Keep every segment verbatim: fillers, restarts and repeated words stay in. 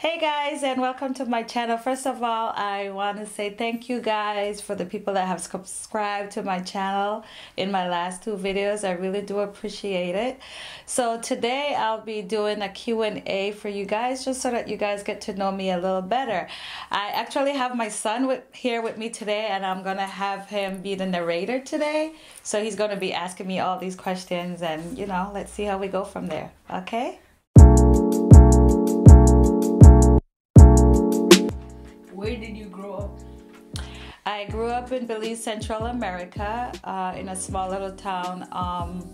Hey guys, and welcome to my channel. First of all, I want to say thank you guys for the people that have subscribed to my channel in my last two videos. I really do appreciate it. So today I'll be doing a Q and A for you guys, just so that you guys get to know me a little better. I actually have my son with, here with me today, and I'm gonna have him be the narrator today. So he's gonna be asking me all these questions, and you know, let's see how we go from there. Okay? Where did you grow up? I grew up in Belize, Central America, uh, in a small little town um,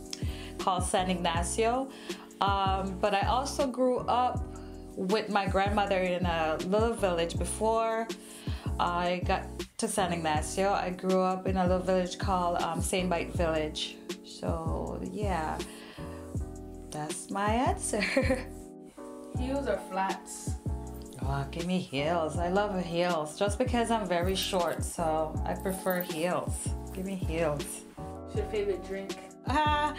called San Ignacio. Um, but I also grew up with my grandmother in a little village before I got to San Ignacio. I grew up in a little village called um, Saint Bite Village. So yeah, that's my answer. Heels or flats? Oh, give me heels. I love heels just because I'm very short, so I prefer heels. Give me heels. What's your favorite drink? Uh,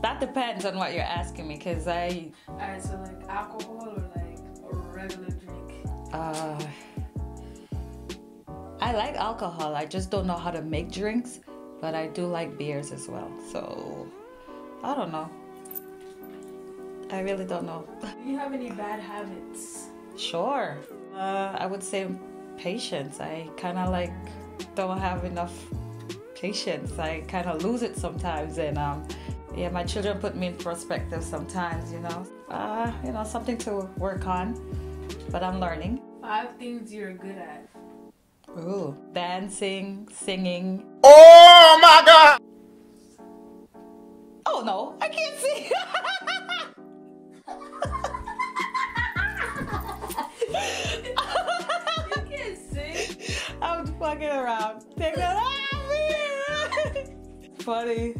that depends on what you're asking me, because I... Alright, so like alcohol or like a regular drink? Uh, I like alcohol. I just don't know how to make drinks, but I do like beers as well. So, I don't know. I really don't know. Do you have any bad habits? Sure. Uh, I would say patience. I kind of like don't have enough patience. I kind of lose it sometimes, and um, yeah, my children put me in perspective sometimes. You know, uh, you know, something to work on, but I'm learning. Five things you're good at. Ooh, dancing, singing. Oh my God! Oh no, I can't sing. You can't sing. I'm fucking around. Take that off me. Funny.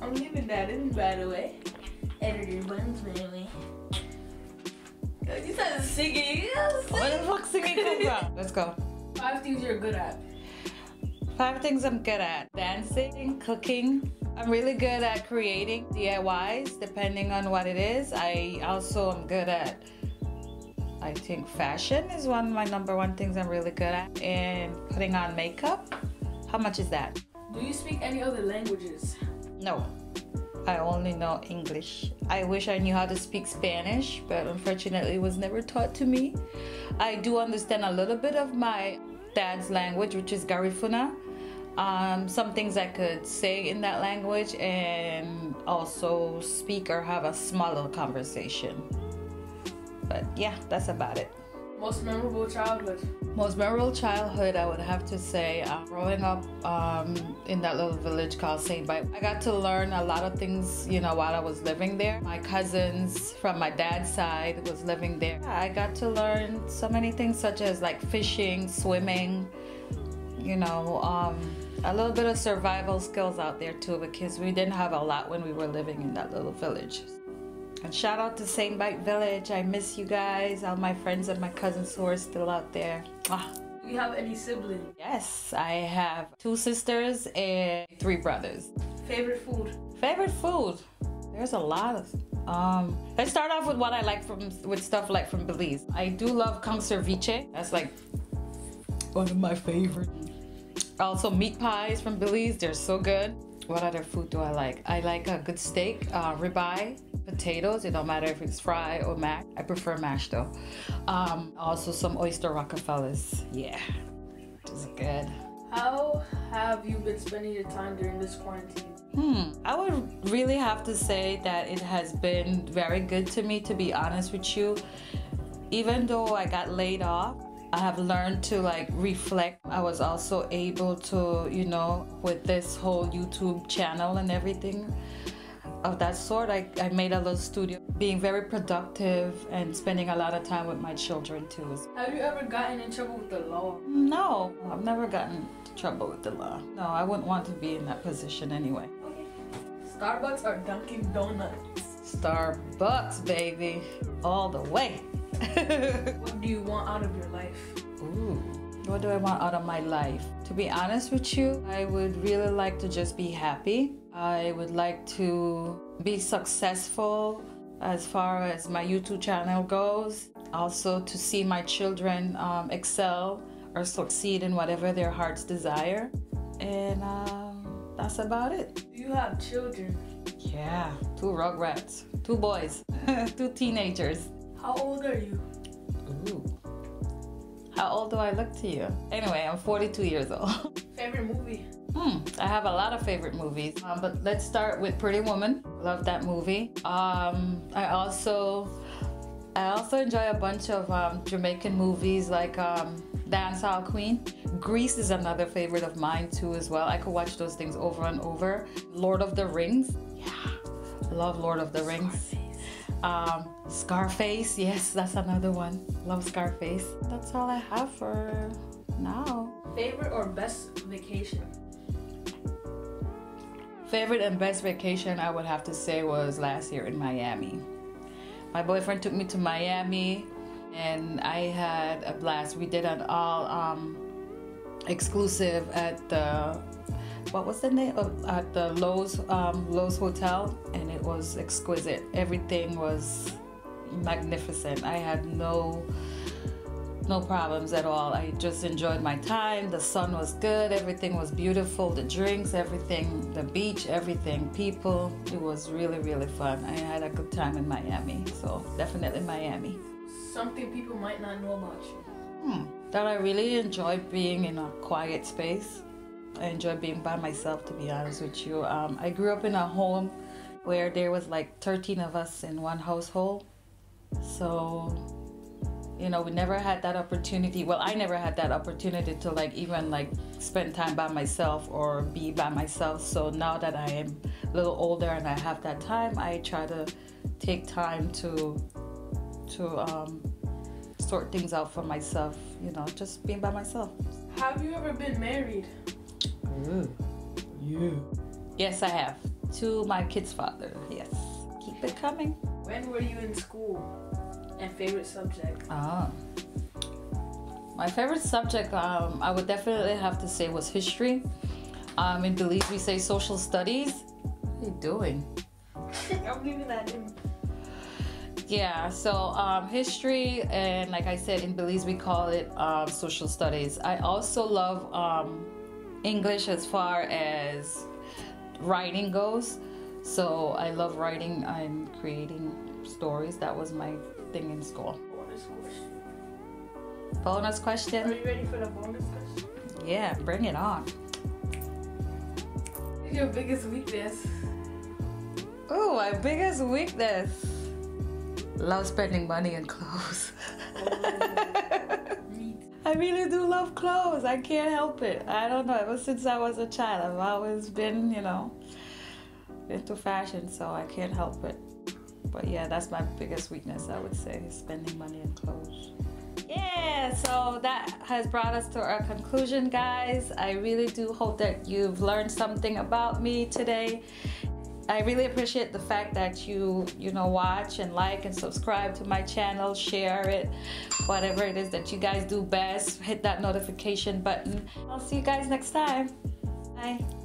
I'm leaving that in by the way. Editor buns by the way. You started singing. Where the fuck singing come from? Let's go. Five things you're good at. Five things I'm good at. Dancing, cooking. I'm really good at creating D I Ys, depending on what it is. I also am good at, I think fashion is one of my number one things I'm really good at. And putting on makeup. How much is that? Do you speak any other languages? No. I only know English. I wish I knew how to speak Spanish, but unfortunately it was never taught to me. I do understand a little bit of my dad's language, which is Garifuna. Um, some things I could say in that language, and also speak or have a small little conversation. But yeah, that's about it. Most memorable childhood? Most memorable childhood, I would have to say, uh, growing up um, in that little village called Saint Bite. I got to learn a lot of things, you know, while I was living there. My cousins from my dad's side was living there. I got to learn so many things, such as like fishing, swimming, you know, um, a little bit of survival skills out there too, because we didn't have a lot when we were living in that little village. And shout out to Saint Bite Village. I miss you guys, all my friends and my cousins who are still out there. Ah. Do you have any siblings? Yes, I have two sisters and three brothers. Favorite food? Favorite food? There's a lot of um let's start off with what I like from with stuff like from Belize. I do love con ceviche. That's like one of my favorite. Also meat pies from Belize, they're so good. What other food do I like? I like a good steak, uh, ribeye, potatoes. It don't matter if it's fried or mashed. I prefer mashed though. Um, also some oyster Rockefellers. Yeah, it's good. How have you been spending your time during this quarantine? Hmm, I would really have to say that it has been very good to me, to be honest with you. Even though I got laid off, I have learned to like reflect. I was also able to, you know, with this whole YouTube channel and everything of that sort, I, I made a little studio, being very productive and spending a lot of time with my children too. Have you ever gotten in trouble with the law? No, I've never gotten in trouble with the law. No, I wouldn't want to be in that position anyway. Okay. Starbucks or Dunkin' Donuts? Starbucks, baby, all the way. What do you want out of your life? Ooh, what do I want out of my life? To be honest with you, I would really like to just be happy. I would like to be successful as far as my YouTube channel goes. Also to see my children um, excel or succeed in whatever their hearts desire. And um, that's about it. You have children? Yeah, two rugrats, two boys, two teenagers. How old are you? Ooh. How old do I look to you? Anyway, I'm forty-two years old. Favorite movie? Hmm, I have a lot of favorite movies, um, but let's start with Pretty Woman. Love that movie. Um, I also, I also enjoy a bunch of um, Jamaican movies like um, Dancehall Queen. Grease is another favorite of mine too as well. I could watch those things over and over. Lord of the Rings. Yeah, I love Lord of the Rings. Um, Scarface, yes, that's another one. Love Scarface. That's all I have for now. Favorite or best vacation? Favorite and best vacation I would have to say was last year in Miami. My boyfriend took me to Miami and I had a blast. We did an all um, exclusive at the, what was the name? Uh, at the Lowe's, um, Lowe's Hotel, and it was exquisite. Everything was magnificent. I had no no problems at all. I just enjoyed my time. The sun was good. Everything was beautiful. The drinks, everything, the beach, everything, people. It was really, really fun. I had a good time in Miami, so definitely Miami. Something people might not know about you. Hmm. That I really enjoy being in a quiet space. I enjoy being by myself, to be honest with you. Um, I grew up in a home where there was like thirteen of us in one household. So, you know, we never had that opportunity. Well, I never had that opportunity to like even like spend time by myself or be by myself. So now that I am a little older and I have that time, I try to take time to, to um, sort things out for myself, you know, just being by myself. Have you ever been married? Ooh. Yeah. Yes, I have. To my kid's father, yes. Keep it coming. When were you in school? And favorite subject? Ah. My favorite subject, um, I would definitely have to say was history. Um, in Belize, we say social studies. What are you doing? I'm leaving that in. Yeah, so um, history, and like I said, in Belize, we call it uh, social studies. I also love um, English as far as writing goes. So I love writing and creating stories. That was my thing in school. Bonus question. Bonus question? Are you ready for the bonus question? Yeah, bring it on. What's your biggest weakness? Oh, my biggest weakness. Love spending money on clothes. Oh. I really do love clothes. I can't help it. I don't know. Ever since I was a child, I've always been, you know, into fashion, so I can't help it. But yeah, that's my biggest weakness, I would say, spending money on clothes. Yeah, so that has brought us to our conclusion, guys. I really do hope that you've learned something about me today. I really appreciate the fact that you, you know, watch and like and subscribe to my channel, share it, whatever it is that you guys do best, hit that notification button. I'll see you guys next time. Bye.